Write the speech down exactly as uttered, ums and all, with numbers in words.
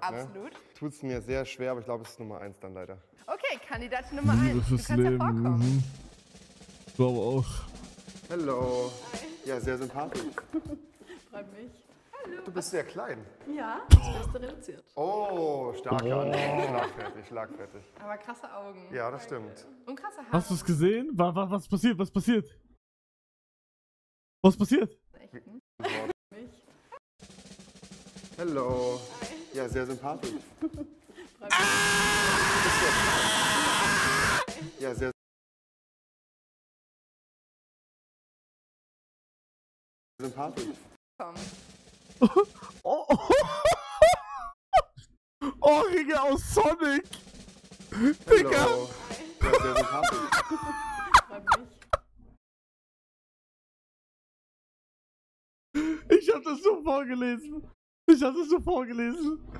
Absolut. Ne? Tut es mir sehr schwer, aber ich glaube, es ist Nummer eins dann leider. Okay, Kandidat Nummer eins. Du kannst Leben. Hervorkommen. Ich glaube auch. Hallo. Ja, sehr sympathisch. Freut mich. Hallo. Du bist sehr klein. Ja, das wirst du reduziert. Oh, stark. Oh. Schlagfertig, schlagfertig. Aber krasse Augen. Ja, das Danke. Stimmt. Und krasse Haare. Hast du es gesehen? Was, was passiert? Was passiert? Was passiert? Hallo. Ja, sehr sympathisch. Ja, sehr sympathisch. Oh, oh, oh, Ringe aus Sonic. Digga. Ja, sehr sympathisch. Ich hab das so vorgelesen. Ich hab das so vorgelesen.